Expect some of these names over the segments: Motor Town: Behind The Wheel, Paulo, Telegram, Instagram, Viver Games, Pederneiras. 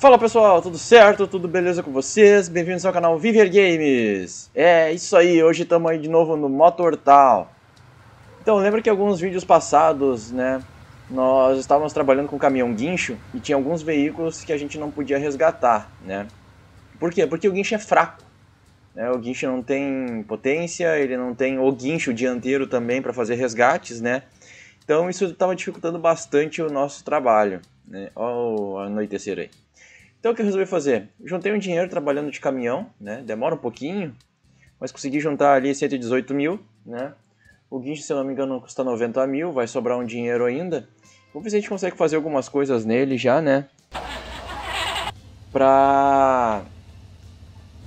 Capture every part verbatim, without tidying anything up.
Fala pessoal, tudo certo? Tudo beleza com vocês? Bem-vindos ao canal Viver Games! É isso aí, hoje estamos aí de novo no Motor Town. Então, lembra que alguns vídeos passados, né, nós estávamos trabalhando com um caminhão guincho e tinha alguns veículos que a gente não podia resgatar, né? Por quê? Porque o guincho é fraco, né? O guincho não tem potência, ele não tem o guincho dianteiro também para fazer resgates, né? Então isso estava dificultando bastante o nosso trabalho, né? Olha o anoitecer aí. Então o que eu resolvi fazer? Juntei um dinheiro trabalhando de caminhão, né? Demora um pouquinho, mas consegui juntar ali cento e dezoito mil, né? O guincho, se eu não me engano, custa noventa mil, vai sobrar um dinheiro ainda. Vamos ver se a gente consegue fazer algumas coisas nele já, né? Pra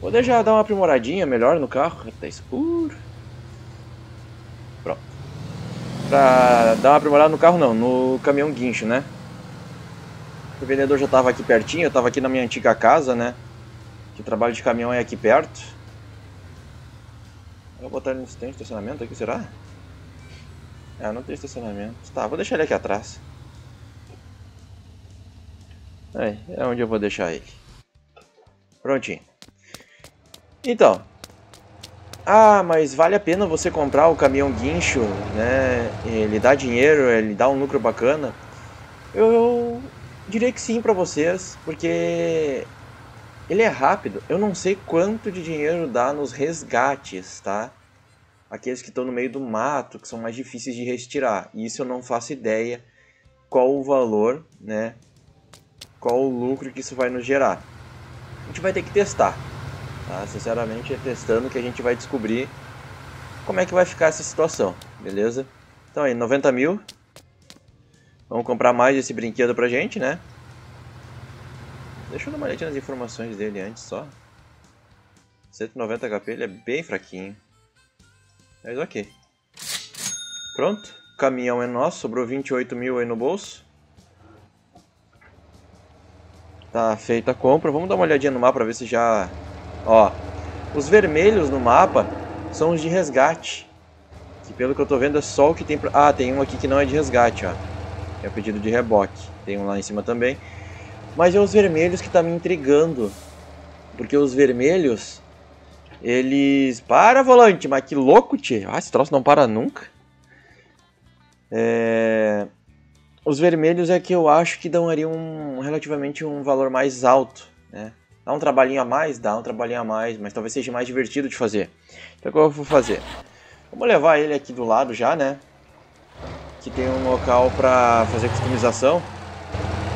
poder já dar uma aprimoradinha melhor no carro. Tá escuro. Pronto. Pra dar uma aprimorada no carro não, no caminhão guincho, né? O vendedor já estava aqui pertinho, eu estava aqui na minha antiga casa, né? Que trabalho de caminhão é aqui perto. Eu vou botar ele no stand de estacionamento aqui, será? Ah, não tem estacionamento. Tá, vou deixar ele aqui atrás. Aí, é onde eu vou deixar ele. Prontinho. Então. Ah, mas vale a pena você comprar o caminhão guincho, né? Ele dá dinheiro, ele dá um lucro bacana. Eu... eu... diria que sim para vocês, porque ele é rápido. Eu não sei quanto de dinheiro dá nos resgates, tá? Aqueles que estão no meio do mato, que são mais difíceis de retirar. E isso eu não faço ideia qual o valor, né? Qual o lucro que isso vai nos gerar. A gente vai ter que testar, tá? Sinceramente, é testando que a gente vai descobrir como é que vai ficar essa situação, beleza? Então aí, noventa mil... Vamos comprar mais esse brinquedo pra gente, né? Deixa eu dar uma olhadinha nas informações dele antes só. cento e noventa H P, ele é bem fraquinho. Mas ok. Pronto, o caminhão é nosso, sobrou vinte e oito mil aí no bolso. Tá feita a compra, vamos dar uma olhadinha no mapa pra ver se já... Ó, os vermelhos no mapa são os de resgate. Que pelo que eu tô vendo é só o que tem... Pra... Ah, tem um aqui que não é de resgate, ó. É o pedido de reboque. Tem um lá em cima também. Mas é os vermelhos que tá me intrigando. Porque os vermelhos... Eles... Para, volante! Mas que louco, tchê! Ah, esse troço não para nunca. É... Os vermelhos é que eu acho que dariam um, relativamente um valor mais alto, né? Dá um trabalhinho a mais? Dá um trabalhinho a mais. Mas talvez seja mais divertido de fazer. Então o que eu vou fazer? Vamos levar ele aqui do lado já, né? Que tem um local para fazer customização.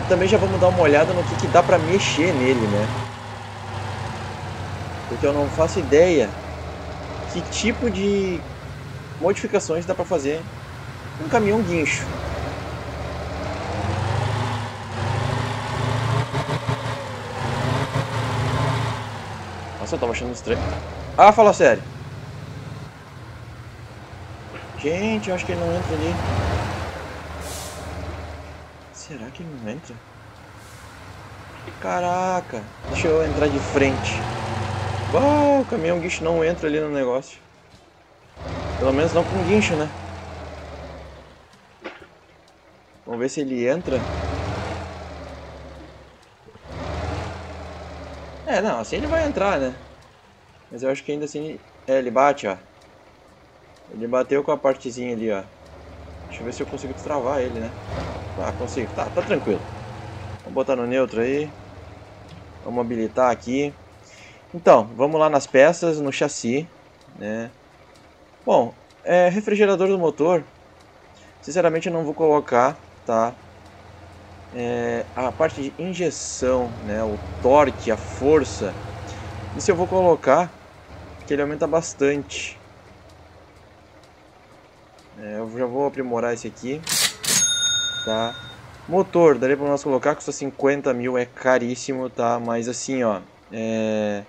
E também já vamos dar uma olhada no que, que dá para mexer nele, né? Porque eu não faço ideia que tipo de modificações dá para fazer um caminhão guincho. Nossa, eu tava achando estranho. Ah, fala sério. Gente, eu acho que ele não entra ali. Será que ele não entra? Caraca, deixa eu entrar de frente. Uau, o caminhão guincho não entra ali no negócio. Pelo menos não com guincho, né? Vamos ver se ele entra. É, não, assim ele vai entrar, né? Mas eu acho que ainda assim... É, ele bate, ó. Ele bateu com a partezinha ali, ó. Deixa eu ver se eu consigo destravar ele, né? Ah, consigo. Tá, tá tranquilo. Vamos botar no neutro aí. Vamos habilitar aqui. Então, vamos lá nas peças, no chassi, né? Bom, é, refrigerador do motor. Sinceramente eu não vou colocar, tá? É, a parte de injeção, né? O torque, a força. Isso eu vou colocar, porque ele aumenta bastante. É, eu já vou aprimorar esse aqui, tá? Motor, daria para nós colocar, custa cinquenta mil, é caríssimo, tá? Mas assim, ó, é...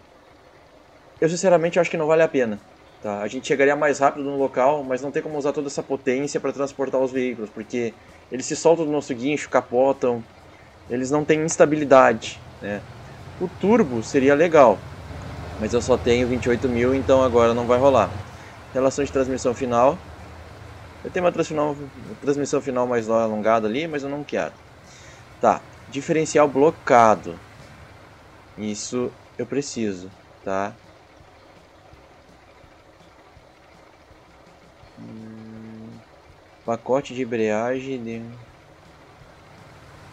eu sinceramente acho que não vale a pena, tá? A gente chegaria mais rápido no local, mas não tem como usar toda essa potência para transportar os veículos, porque eles se soltam do nosso guincho, capotam, eles não têm instabilidade, né? O turbo seria legal, mas eu só tenho vinte e oito mil, então agora não vai rolar. Relação de transmissão final... Eu tenho uma transmissão, transmissão final mais alongada ali, mas eu não quero. Tá, diferencial blocado. Isso eu preciso, tá? Hum, pacote de embreagem... De...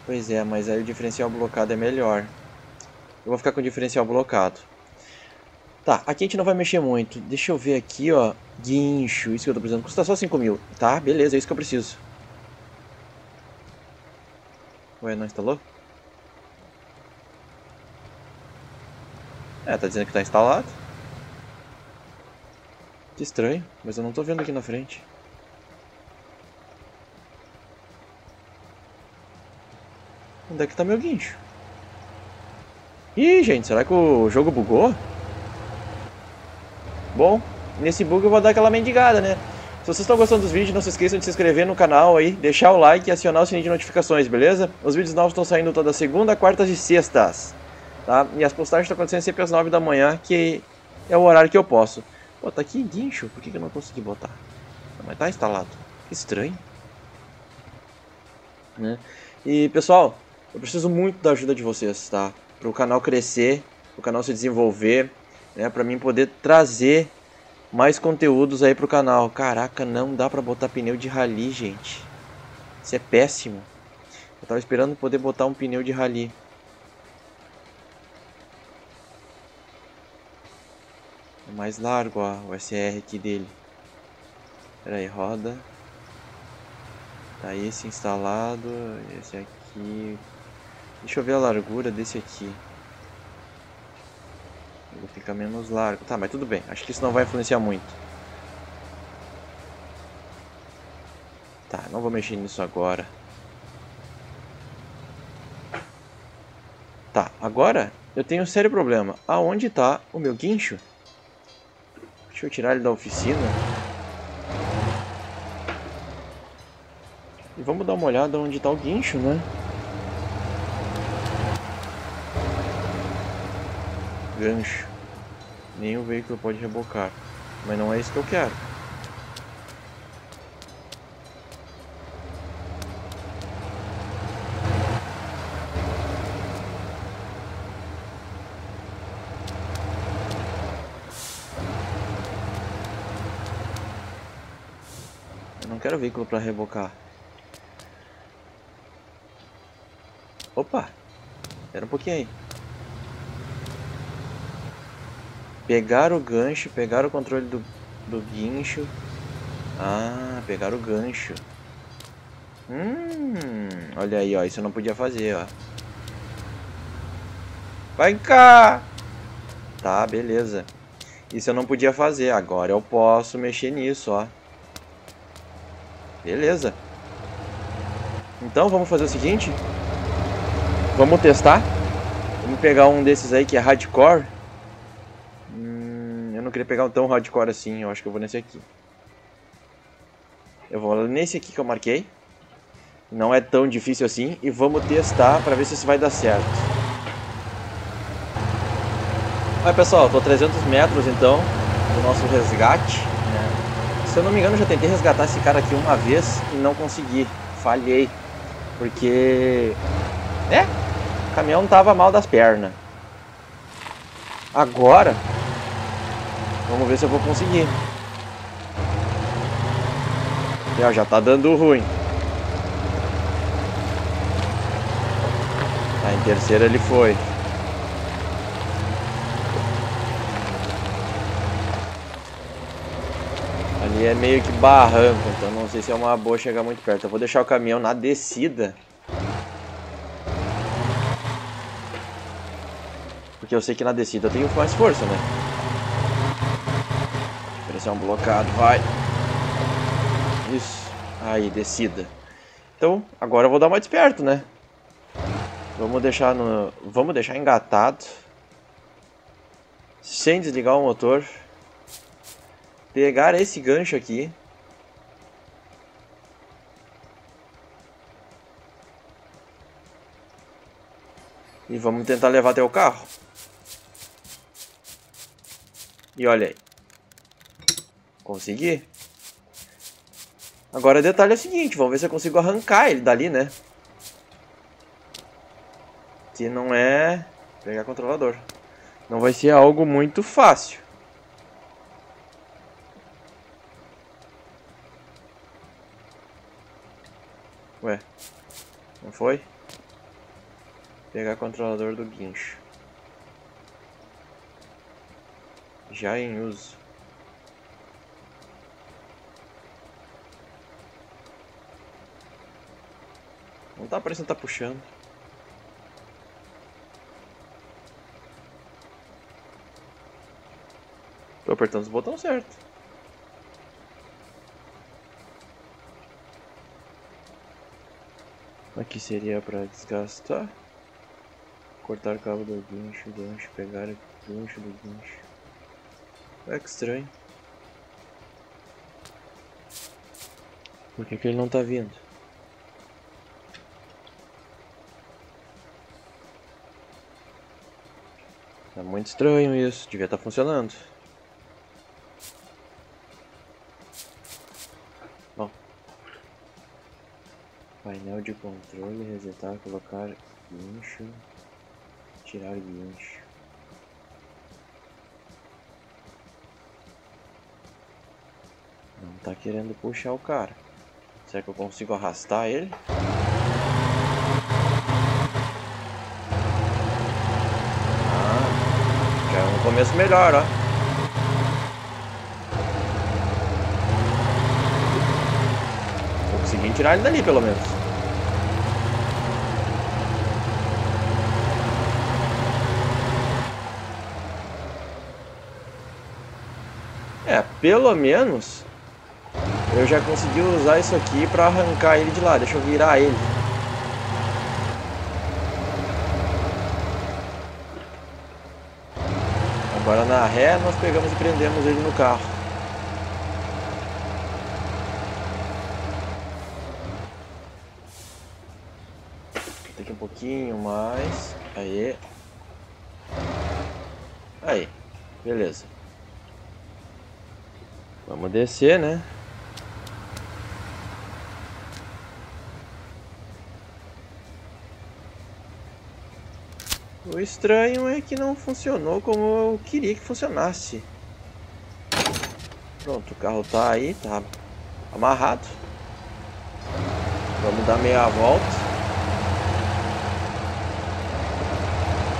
Pois é, mas aí o diferencial blocado é melhor. Eu vou ficar com o diferencial blocado. Tá, aqui a gente não vai mexer muito. Deixa eu ver aqui, ó. Guincho, isso que eu tô precisando. Custa só cinco mil. Tá, beleza, é isso que eu preciso. Ué, não instalou? É, tá dizendo que tá instalado. Que estranho, mas eu não tô vendo aqui na frente. Onde é que tá meu guincho? Ih, gente, será que o jogo bugou? Bom, nesse bug eu vou dar aquela mendigada, né? Se vocês estão gostando dos vídeos, não se esqueçam de se inscrever no canal aí, deixar o like e acionar o sininho de notificações, beleza? Os vídeos novos estão saindo toda segunda, quartas e sextas. Tá? E as postagens estão acontecendo sempre às nove da manhã, que é o horário que eu posso. Pô, tá aqui guincho, por que que eu não consegui botar? Mas tá instalado, que estranho, né? E pessoal, eu preciso muito da ajuda de vocês, tá? Para o canal crescer, o canal se desenvolver, né? Para mim poder trazer mais conteúdos aí pro canal. Caraca, não dá pra botar pneu de rally, gente. Isso é péssimo. Eu tava esperando poder botar um pneu de rally. Mais largo, ó, o S R aqui dele. Pera aí, roda. Tá esse instalado, esse aqui. Deixa eu ver a largura desse aqui. Ele fica menos largo. Tá, mas tudo bem. Acho que isso não vai influenciar muito. Tá, não vou mexer nisso agora. Tá, agora eu tenho um sério problema. Aonde tá o meu guincho? Deixa eu tirar ele da oficina. E vamos dar uma olhada onde tá o guincho, né? Gancho. Nenhum veículo pode rebocar. Mas não é isso que eu quero. Eu não quero veículo para rebocar. Opa! Espera um pouquinho aí. Pegar o gancho, pegar o controle do, do guincho. Ah, pegar o gancho. Hum, olha aí, ó, isso eu não podia fazer, ó. Vai cá! Tá, beleza. Isso eu não podia fazer, agora eu posso mexer nisso, ó. Beleza. Então vamos fazer o seguinte. Vamos testar. Vamos pegar um desses aí que é hardcore. Eu queria pegar um tão hardcore assim, eu acho que eu vou nesse aqui. Eu vou nesse aqui que eu marquei. Não é tão difícil assim. E vamos testar pra ver se isso vai dar certo. Olha pessoal, tô a trezentos metros então do nosso resgate, né? Se eu não me engano, eu já tentei resgatar esse cara aqui uma vez e não consegui. Falhei. Porque... né? O caminhão tava mal das pernas. Agora... vamos ver se eu vou conseguir. Já, já tá dando ruim. Tá, em terceira ele foi. Ali é meio que barranco, então não sei se é uma boa chegar muito perto. Eu vou deixar o caminhão na descida. Porque eu sei que na descida eu tenho mais força, né? Um blocado, vai. Isso. Aí, descida. Então, agora eu vou dar uma desperto, né? Vamos deixar no... vamos deixar engatado. Sem desligar o motor. Pegar esse gancho aqui. E vamos tentar levar até o carro. E olha aí. Consegui. Agora o detalhe é o seguinte, vamos ver se eu consigo arrancar ele dali, né? Se não é... Pegar controlador. Não vai ser algo muito fácil. Ué, não foi? Pegar controlador do guincho. Já em uso. Não tá parecendo que tá puxando. Tô apertando os botões certos. Aqui seria pra desgastar. Cortar o cabo do gancho, gancho, pegar o gancho do gancho. É que estranho. Por que que ele não tá vindo? Tá muito estranho isso, devia estar funcionando. Bom. Painel de controle, resetar, colocar guincho, tirar guincho. Não tá querendo puxar o cara. Será que eu consigo arrastar ele? Começo melhor, ó. Tô conseguindo tirar ele dali, pelo menos. É, pelo menos eu já consegui usar isso aqui pra arrancar ele de lá. Deixa eu virar ele. Agora na ré nós pegamos e prendemos ele no carro. Tem que um pouquinho mais. Aí. Aí. Beleza. Vamos descer, né? O estranho é que não funcionou como eu queria que funcionasse. Pronto, o carro tá aí, tá amarrado. Vamos dar meia volta.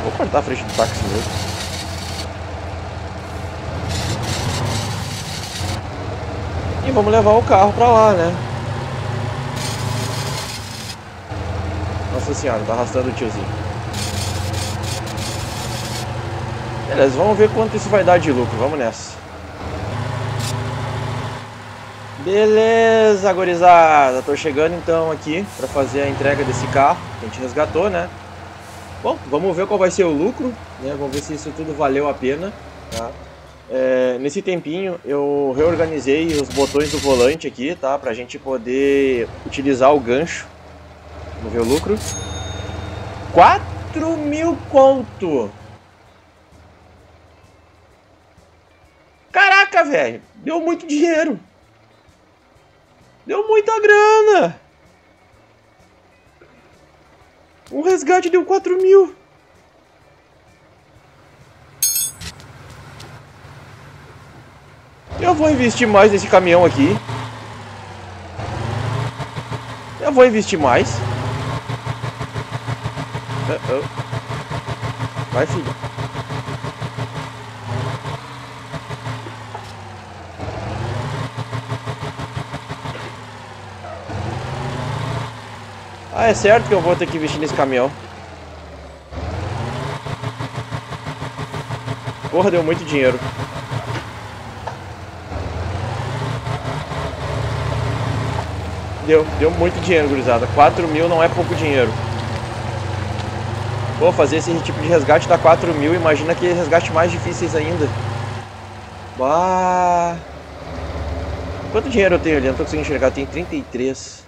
Vou cortar a frente do táxi mesmo. E vamos levar o carro pra lá, né? Nossa senhora, tá arrastando o tiozinho. Beleza, vamos ver quanto isso vai dar de lucro, vamos nessa. Beleza, gurizada, tô chegando então aqui para fazer a entrega desse carro que a gente resgatou, né? Bom, vamos ver qual vai ser o lucro, né? Vamos ver se isso tudo valeu a pena, tá? É, nesse tempinho eu reorganizei os botões do volante aqui, tá? Pra gente poder utilizar o gancho. Vamos ver o lucro. quatro mil conto! Caraca, velho, deu muito dinheiro. Deu muita grana. O resgate deu quatro mil. Eu vou investir mais nesse caminhão aqui. Eu vou investir mais. Uh-oh. Vai, filho. Ah, é certo que eu vou ter que investir nesse caminhão. Porra, deu muito dinheiro. Deu, deu muito dinheiro, gurizada. quatro mil não é pouco dinheiro. Pô, fazer esse tipo de resgate dá quatro mil. Imagina que resgate mais difíceis ainda. Bah. Quanto dinheiro eu tenho ali? Não tô conseguindo enxergar. Eu tenho trinta e três.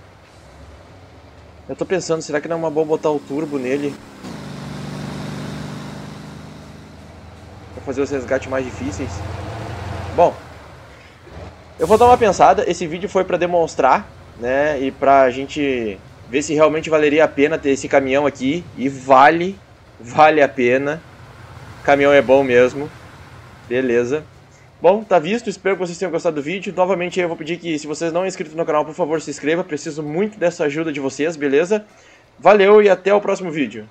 Eu tô pensando, será que não é uma boa botar o turbo nele? Pra fazer os resgates mais difíceis. Bom, eu vou dar uma pensada. Esse vídeo foi pra demonstrar, né? E pra gente ver se realmente valeria a pena ter esse caminhão aqui. E vale vale a pena. Caminhão é bom mesmo. Beleza. Bom, tá visto, espero que vocês tenham gostado do vídeo. Novamente eu vou pedir que, se vocês não é inscrito no canal, por favor se inscreva, preciso muito dessa ajuda de vocês, beleza? Valeu e até o próximo vídeo.